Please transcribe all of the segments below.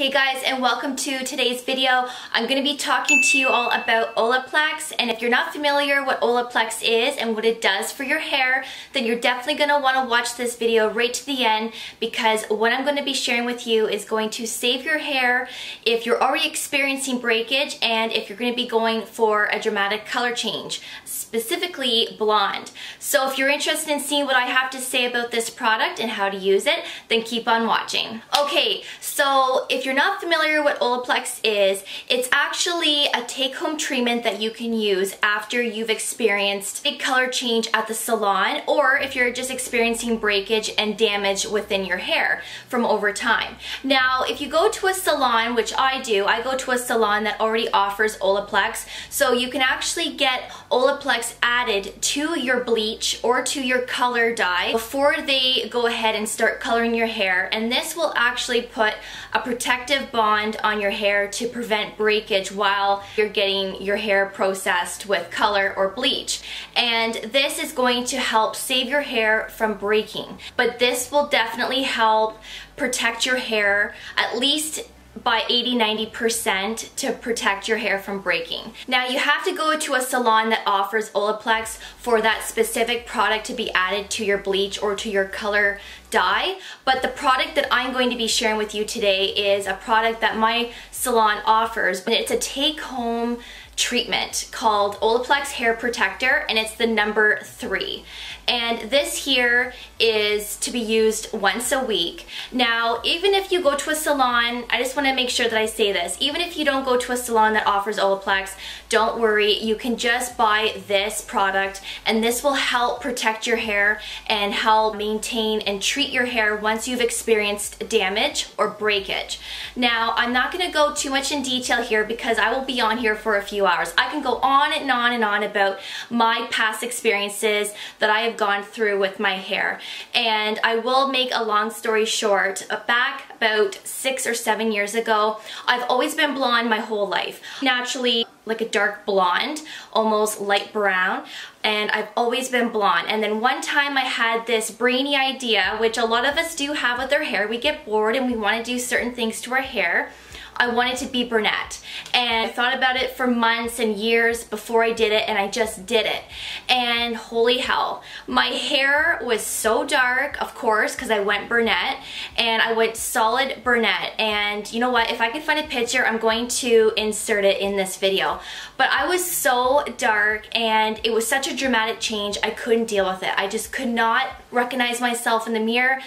Hey guys, and welcome to today's video. I'm going to be talking to you all about Olaplex, and if you're not familiar what Olaplex is and what it does for your hair, then you're definitely going to want to watch this video right to the end, because what I'm going to be sharing with you is going to save your hair if you're already experiencing breakage and if you're going to be going for a dramatic color change, specifically blonde. So if you're interested in seeing what I have to say about this product and how to use it, then keep on watching. Okay, so if you're not familiar with Olaplex is, it's actually a take-home treatment that you can use after you've experienced a color change at the salon, or if you're just experiencing breakage and damage within your hair from over time. Now, if you go to a salon, which I do, I go to a salon that already offers Olaplex, so you can actually get Olaplex added to your bleach or to your color dye before they go ahead and start coloring your hair, and this will actually put a protective bond on your hair to prevent breakage while you're getting your hair processed with color or bleach. And this is going to help save your hair from breaking, but this will definitely help protect your hair at least by 80–90% to protect your hair from breaking. Now, you have to go to a salon that offers Olaplex for that specific product to be added to your bleach or to your color dye, but the product that I'm going to be sharing with you today is a product that my salon offers, and it's a take-home treatment called Olaplex Hair Protector, and it's the number 3. And this here is to be used once a week. Now, even if you go to a salon, I just want to make sure that I say this, even if you don't go to a salon that offers Olaplex, don't worry, you can just buy this product, and this will help protect your hair and help maintain and treat your hair once you've experienced damage or breakage. Now, I'm not going to go too much in detail here because I will be on here for a few hours. I can go on and on and on about my past experiences that I have gone through with my hair, and I will make a long story short. Back about 6 or 7 years ago, I've always been blonde my whole life, naturally, like a dark blonde, almost light brown, and I've always been blonde. And then one time I had this brainy idea, which a lot of us do have with our hair. We get bored and we want to do certain things to our hair. I wanted to be brunette, and I thought about it for months and years before I did it, and I just did it. And holy hell, my hair was so dark, of course, because I went brunette, and I went solid brunette. And you know what, if I can find a picture, I'm going to insert it in this video. But I was so dark, and it was such a dramatic change, I couldn't deal with it. I just could not recognize myself in the mirror.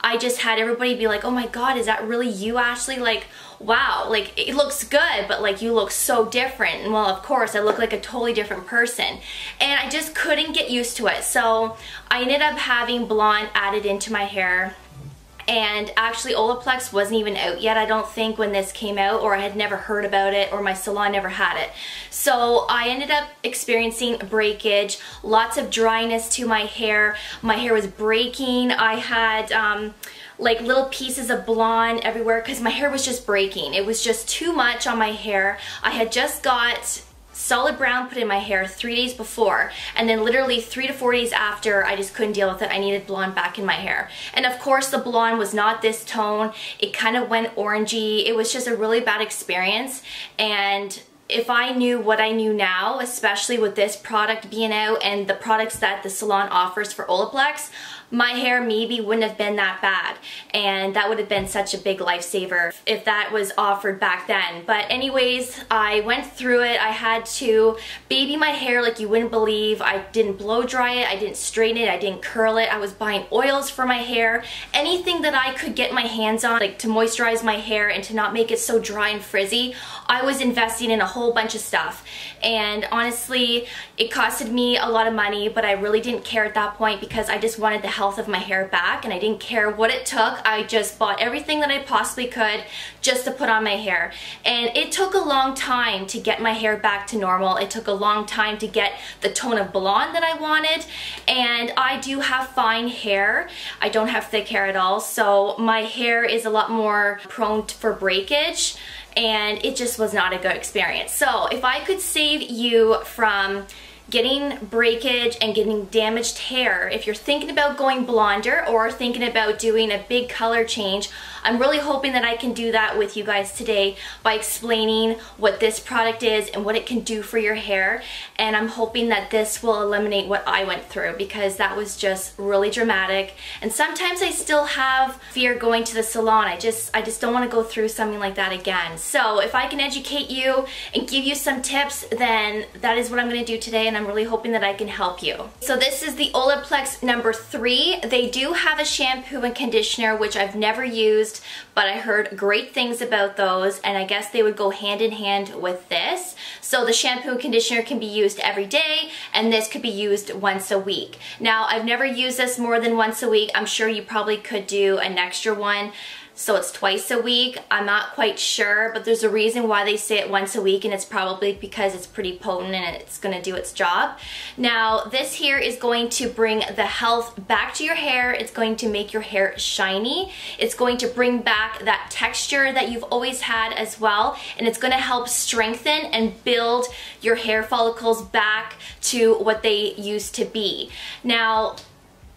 I just had everybody be like, oh my god, is that really you, Ashley? Like, wow, like, it looks good, but like, you look so different. And well, of course, I look like a totally different person. And I just couldn't get used to it. So I ended up having blonde added into my hair. And actually, Olaplex wasn't even out yet, I don't think, when this came out, or I had never heard about it, or my salon never had it. So I ended up experiencing breakage, lots of dryness to my hair was breaking, I had like little pieces of blonde everywhere because my hair was just breaking. It was just too much on my hair. I had just got solid brown put in my hair 3 days before, and then literally 3 to 4 days after, I just couldn't deal with it. I needed blonde back in my hair. And of course, the blonde was not this tone. It kind of went orangey. It was just a really bad experience. And if I knew what I knew now, especially with this product being out and the products that the salon offers for Olaplex, my hair maybe wouldn't have been that bad, and that would have been such a big lifesaver if that was offered back then. But anyways, I went through it. I had to baby my hair like you wouldn't believe. I didn't blow dry it, I didn't straighten it, I didn't curl it. I was buying oils for my hair, anything that I could get my hands on, like, to moisturize my hair and to not make it so dry and frizzy. I was investing in a whole bunch of stuff, and honestly, it costed me a lot of money, but I really didn't care at that point because I just wanted the health of my hair back, and I didn't care what it took. I just bought everything that I possibly could just to put on my hair, and it took a long time to get my hair back to normal. It took a long time to get the tone of blonde that I wanted, and I do have fine hair. I don't have thick hair at all, so my hair is a lot more prone for breakage, and it just was not a good experience. So if I could save you from getting breakage and getting damaged hair, if you're thinking about going blonder or thinking about doing a big color change, I'm really hoping that I can do that with you guys today by explaining what this product is and what it can do for your hair, and I'm hoping that this will eliminate what I went through, because that was just really dramatic. And sometimes I still have fear going to the salon. I just don't want to go through something like that again. So if I can educate you and give you some tips, then that is what I'm going to do today, and I'm really hoping that I can help you. So this is the Olaplex number 3. They do have a shampoo and conditioner, which I've never used, but I heard great things about those, and I guess they would go hand in hand with this. So the shampoo and conditioner can be used every day, and this could be used once a week. Now, I've never used this more than once a week. I'm sure you probably could do an extra one, so it's twice a week. I'm not quite sure, but there's a reason why they say it once a week, and it's probably because it's pretty potent and it's gonna do its job. Now, this here is going to bring the health back to your hair. It's going to make your hair shiny. It's going to bring back that texture that you've always had as well, and it's gonna help strengthen and build your hair follicles back to what they used to be. Now,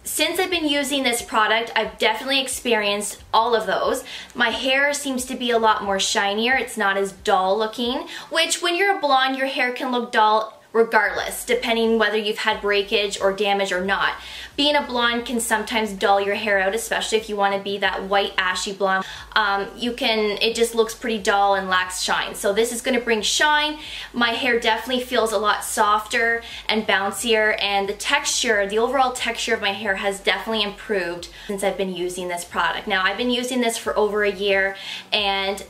since I've been using this product, I've definitely experienced all of those. My hair seems to be a lot more shinier. It's not as dull looking, which when you're a blonde, your hair can look dull regardless, depending whether you've had breakage or damage or not. Being a blonde can sometimes dull your hair out, especially if you want to be that white ashy blonde. It just looks pretty dull and lacks shine. So this is going to bring shine. My hair definitely feels a lot softer and bouncier, and the texture, the overall texture of my hair has definitely improved since I've been using this product. Now, I've been using this for over a year, and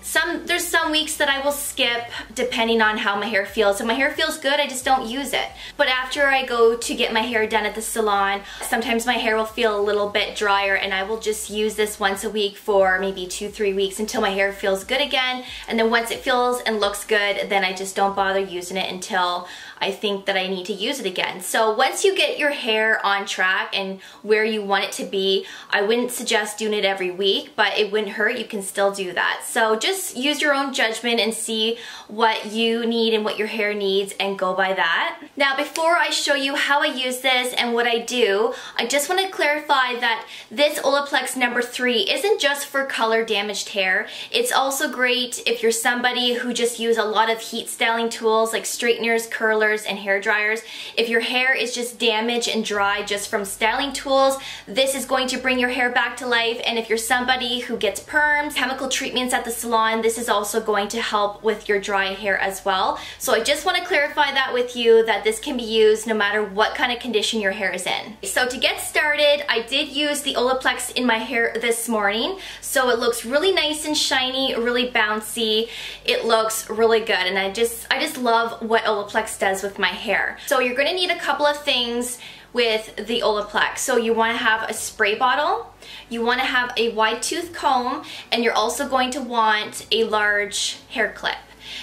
there's some weeks that I will skip depending on how my hair feels. If my hair feels good, I just don't use it. But after I go to get my hair done at the salon, sometimes my hair will feel a little bit drier, and I will just use this once a week for maybe 2-3 weeks until my hair feels good again. And then once it feels and looks good, then I just don't bother using it until I think that I need to use it again. So once you get your hair on track and where you want it to be, I wouldn't suggest doing it every week, but it wouldn't hurt. You can still do that. So just use your own judgment and see what you need and what your hair needs, and go by that. Now, before I show you how I use this and what I do, I just want to clarify that this Olaplex number 3 isn't just for color damaged hair. It's also great if you're somebody who just uses a lot of heat styling tools like straighteners, curlers, and hair dryers. If your hair is just damaged and dry just from styling tools, this is going to bring your hair back to life. And if you're somebody who gets perms, chemical treatments at the salon, this is also going to help with your dry hair as well. So I just want to clarify that with you, that this can be used no matter what kind of condition your hair is in. So to get started, I did use the Olaplex in my hair this morning. So it looks really nice and shiny, really bouncy. It looks really good, and I just love what Olaplex does with my hair. So you're going to need a couple of things with the Olaplex. So you want to have a spray bottle, you want to have a wide tooth comb, and you're also going to want a large hair clip.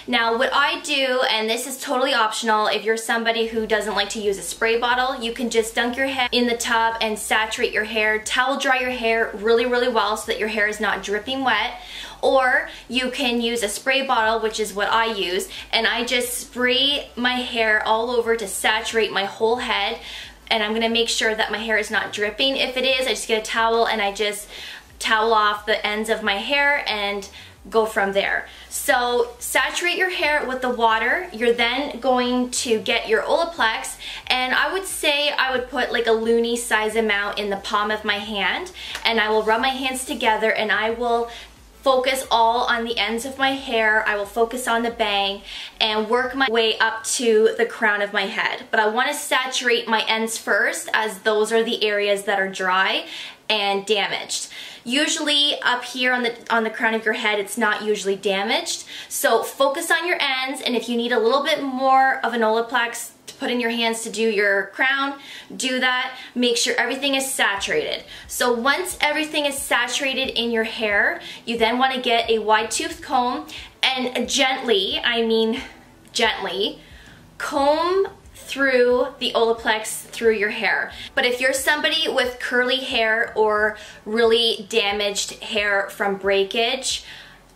Now, what I do, and this is totally optional, if you're somebody who doesn't like to use a spray bottle, you can just dunk your head in the tub and saturate your hair, towel dry your hair really, really well so that your hair is not dripping wet. Or you can use a spray bottle, which is what I use, and I just spray my hair all over to saturate my whole head, and I'm going to make sure that my hair is not dripping. If it is, I just get a towel and I just towel off the ends of my hair and go from there. So saturate your hair with the water. You're then going to get your Olaplex, and I would say I would put like a loony size amount in the palm of my hand, and I will rub my hands together, and I will focus all on the ends of my hair. I will focus on the bang and work my way up to the crown of my head. But I want to saturate my ends first, as those are the areas that are dry and damaged. Usually up here on the crown of your head, it's not usually damaged. So focus on your ends, and if you need a little bit more of an Olaplex to put in your hands to do your crown, do that. Make sure everything is saturated. So once everything is saturated in your hair, you then want to get a wide tooth comb and gently, I mean gently, comb through the Olaplex through your hair. But if you're somebody with curly hair or really damaged hair from breakage,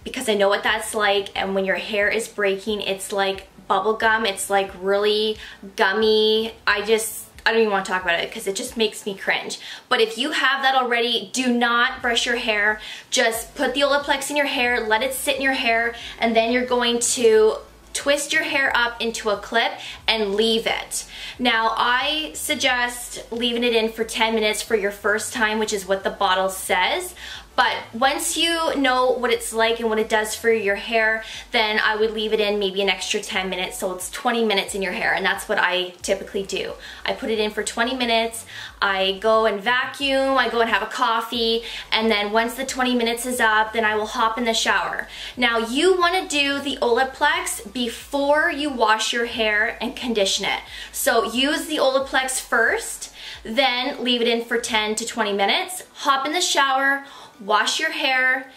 because I know what that's like, and when your hair is breaking, it's like bubble gum, it's like really gummy. I just I don't even want to talk about it because it just makes me cringe. But if you have that already, do not brush your hair. Just put the Olaplex in your hair, let it sit in your hair, and then you're going to twist your hair up into a clip and leave it. Now, I suggest leaving it in for 10 minutes for your first time, which is what the bottle says. But once you know what it's like and what it does for your hair, then I would leave it in maybe an extra 10 minutes, so it's 20 minutes in your hair, and that's what I typically do. I put it in for 20 minutes, I go and vacuum, I go and have a coffee, and then once the 20 minutes is up, then I will hop in the shower. Now, you want to do the Olaplex before you wash your hair and condition it. So use the Olaplex first, then leave it in for 10 to 20 minutes, hop in the shower, wash your hair,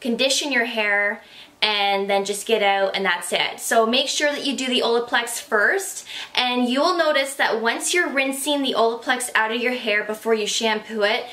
condition your hair, and then just get out, and that's it. So make sure that you do the Olaplex first, and you'll notice that once you're rinsing the Olaplex out of your hair before you shampoo it,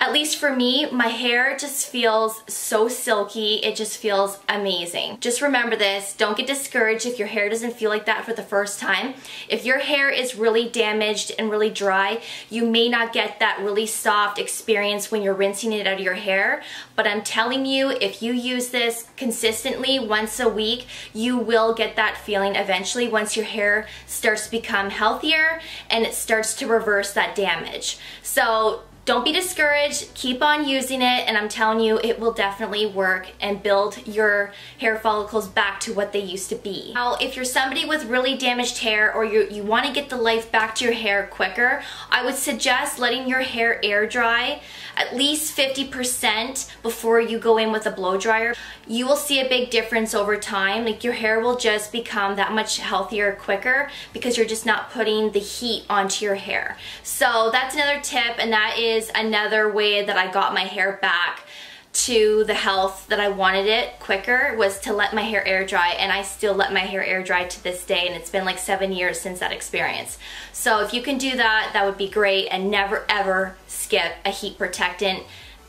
at least for me, my hair just feels so silky. It just feels amazing. Just remember this. Don't get discouraged if your hair doesn't feel like that for the first time. If your hair is really damaged and really dry, you may not get that really soft experience when you're rinsing it out of your hair. But I'm telling you, if you use this consistently once a week, you will get that feeling eventually once your hair starts to become healthier and it starts to reverse that damage. So don't be discouraged, keep on using it, and I'm telling you, it will definitely work and build your hair follicles back to what they used to be. Now, if you're somebody with really damaged hair or you want to get the life back to your hair quicker, I would suggest letting your hair air dry at least 50% before you go in with a blow dryer. You will see a big difference over time. Like, your hair will just become that much healthier quicker because you're just not putting the heat onto your hair. So that's another tip, and that is another way that I got my hair back to the health that I wanted it quicker, was to let my hair air dry, and I still let my hair air dry to this day, and it's been like 7 years since that experience. So if you can do that, that would be great, and never ever skip a heat protectant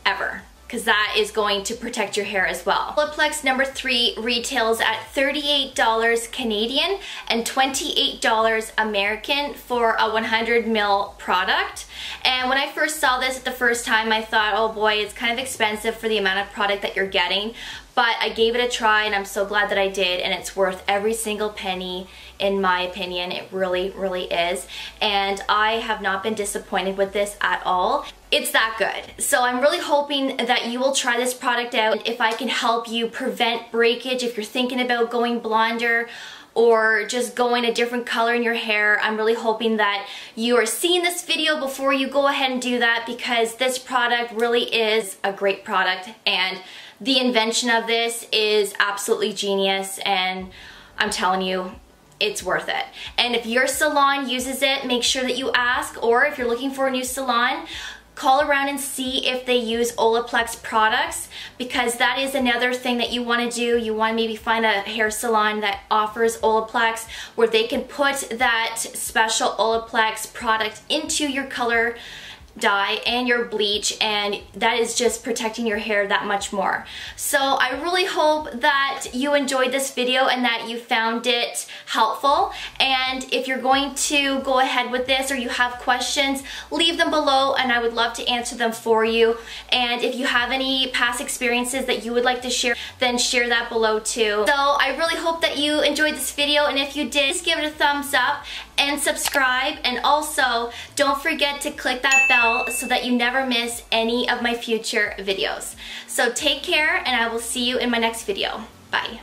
ever, because that is going to protect your hair as well. Olaplex number 3 retails at $38 Canadian and $28 American for a 100 ml product. And when I first saw this the first time, I thought, oh boy, it's kind of expensive for the amount of product that you're getting. But I gave it a try, and I'm so glad that I did, and it's worth every single penny, in my opinion. It really, really is. And I have not been disappointed with this at all. It's that good. So I'm really hoping that you will try this product out. If I can help you prevent breakage, if you're thinking about going blonder, or just going a different color in your hair, I'm really hoping that you are seeing this video before you go ahead and do that, because this product really is a great product, and the invention of this is absolutely genius, and I'm telling you, it's worth it. And if your salon uses it, make sure that you ask, or if you're looking for a new salon, call around and see if they use Olaplex products, because that is another thing that you want to do. You want to maybe find a hair salon that offers Olaplex, where they can put that special Olaplex product into your color dye and your bleach, and that is just protecting your hair that much more. So I really hope that you enjoyed this video and that you found it helpful. And if you're going to go ahead with this, or you have questions, leave them below and I would love to answer them for you. And if you have any past experiences that you would like to share, then share that below too. So I really hope that you enjoyed this video, and if you did, just give it a thumbs up and subscribe, and also don't forget to click that bell so that you never miss any of my future videos. So take care, and I will see you in my next video. Bye.